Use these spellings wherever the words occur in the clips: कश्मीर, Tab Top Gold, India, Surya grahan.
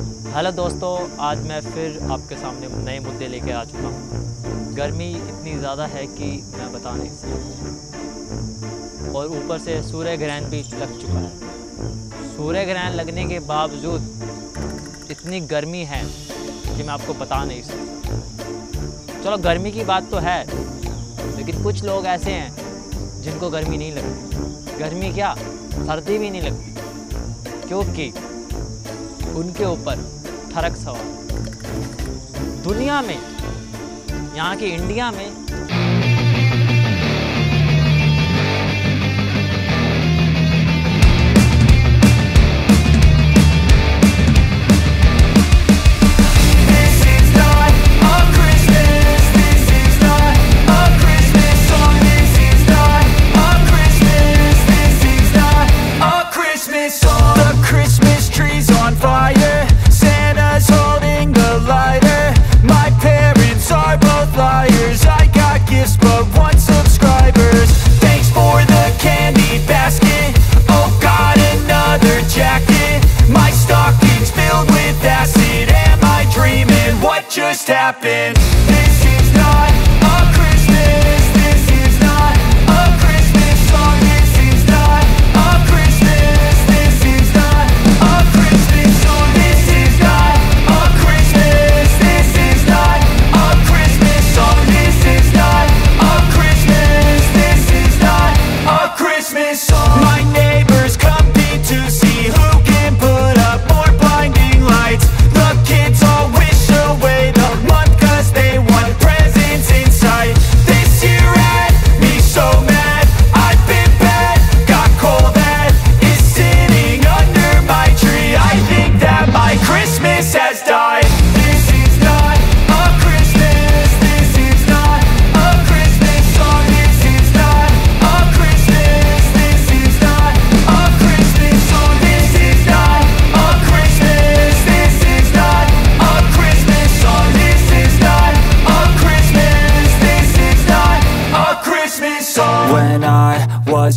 Hello दोस्तों, आज मैं फिर आपके सामने नए मुद्दे लेकर आ चुका हूँ। गर्मी इतनी ज़्यादा है कि मैं बता नहीं सकता, और ऊपर से सूर्य ग्रहण भी लग चुका है। सूर्य ग्रहण लगने के बावजूद इतनी गर्मी है कि मैं आपको बता नहीं सकता। चलो, गर्मी की बात तो है, लेकिन कुछ लोग ऐसे हैं जिनको गर्मी नहीं लगती, गर्मी क्या सर्दी भी नहीं लगती, क्योंकि उनके ऊपर ठरक सवार। दुनिया में, यहाँ के इंडिया में just happened. This is not a Christmas. This is not a Christmas song. This is not a Christmas. This is not a Christmas song. This is not a Christmas. This is not a Christmas song. This is not a Christmas. This is not a Christmas song. My neighbors come to see who can put up more blinding lights. The kids all wish away. When I was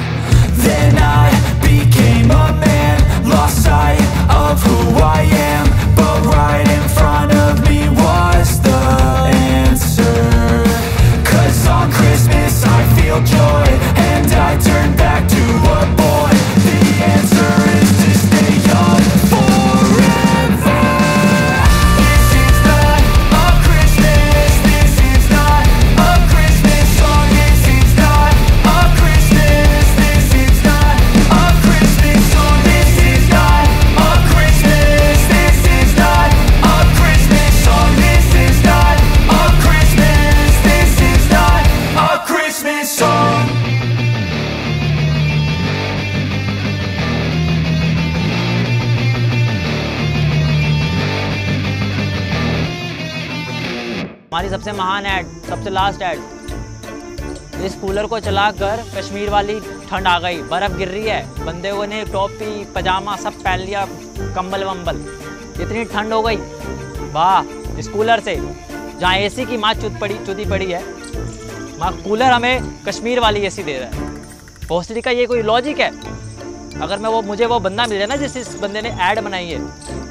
Then I became a man, lost sight of who I am, but right in front of me was the answer. 'Cause on Christmas I feel joy, and I turn back to a boy. The answer is to stay young forever. This is not a Christmas. This is not a Christmas song. This is not a Christmas. This is not a Christmas song. This is not a Christmas. This is not a Christmas song. This is not a Christmas. This is not a Christmas song. हमारी सबसे महान add, सबसे last add. इस cooler को चलाकर कश्मीर वाली ठंड आ गई, बर्फ़ गिर रही है, बंदे को ने टोपी पजामा सब पहन लिया, कंबल वंबल, इतनी ठंड हो गई। वाह, इस कूलर से जहाँ एसी की माँ चुदी पड़ी है, माँ कूलर हमें कश्मीर वाली एसी दे रहा है। भोसड़ी का ये कोई लॉजिक है? अगर मुझे वो बंदा मिल जाए ना, जिस बंदे ने ऐड बनाई है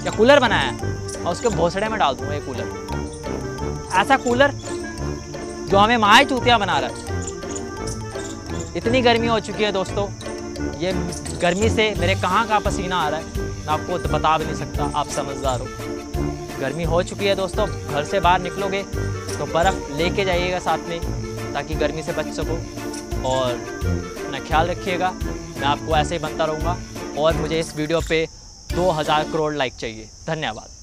या कूलर बनाया है, और उसके भोसड़े में डाल दूँगा ये कूलर, ऐसा कूलर जो हमें माय चूतिया बना रहा है। इतनी गर्मी हो चुकी है दोस्तों, ये गर्मी से मेरे कहाँ का पसीना आ रहा है, मैं आपको तो बता भी नहीं सकता। आप समझदार हो, गर्मी हो चुकी है दोस्तों, घर से बाहर निकलोगे तो बर्फ़ लेके जाइएगा साथ में, ताकि गर्मी से बच सको। और अपना ख्याल रखिएगा, मैं आपको ऐसे ही बनता रहूँगा। और मुझे इस वीडियो पर 2000 करोड़ लाइक चाहिए। धन्यवाद।